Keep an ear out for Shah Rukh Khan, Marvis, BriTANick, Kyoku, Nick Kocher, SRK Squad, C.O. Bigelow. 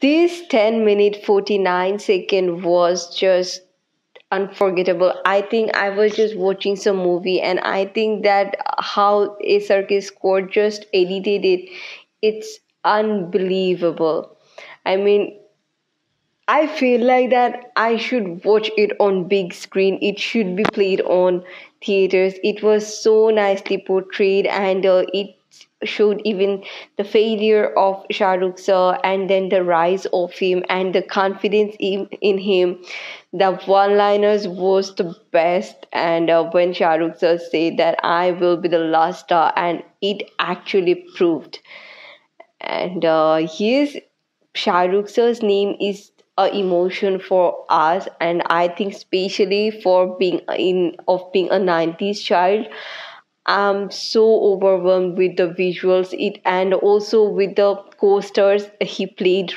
This 10-minute 49-second was just unforgettable. I think I was just watching some movie, and I think that how SRK Squad just edited it, it's unbelievable. I mean, I feel like that I should watch it on big screen. It should be played on theaters. It was so nicely portrayed, and it showed even the failure of Shah Rukh sir, and then the rise of him, and the confidence in him. The one-liners was the best, and when Shah Rukh sir said that I will be the last star, and it actually proved. And his Shah Rukh sir's name is a emotion for us, and I think especially for being a 90s child, I'm so overwhelmed with the visuals and also with the coasters he played.